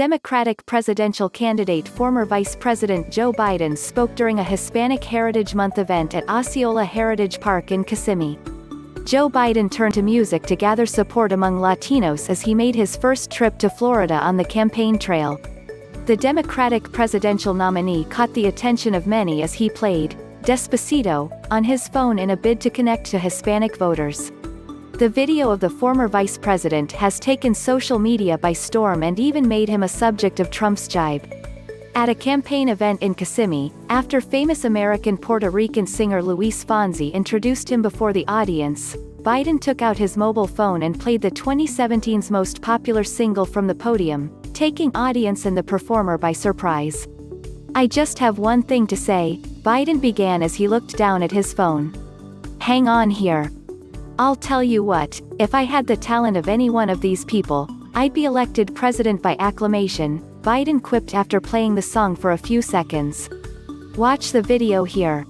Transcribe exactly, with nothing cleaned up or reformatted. Democratic presidential candidate former Vice President Joe Biden spoke during a Hispanic Heritage Month event at Osceola Heritage Park in Kissimmee. Joe Biden turned to music to gather support among Latinos as he made his first trip to Florida on the campaign trail. The Democratic presidential nominee caught the attention of many as he played Despacito on his phone in a bid to connect to Hispanic voters. The video of the former vice president has taken social media by storm and even made him a subject of Trump's jibe. At a campaign event in Kissimmee, after famous American Puerto Rican singer Luis Fonsi introduced him before the audience, Biden took out his mobile phone and played the twenty seventeen's most popular single from the podium, taking audience and the performer by surprise. "I just have one thing to say," Biden began as he looked down at his phone. "Hang on here. I'll tell you what, if I had the talent of any one of these people, I'd be elected president by acclamation," Biden quipped after playing the song for a few seconds. Watch the video here.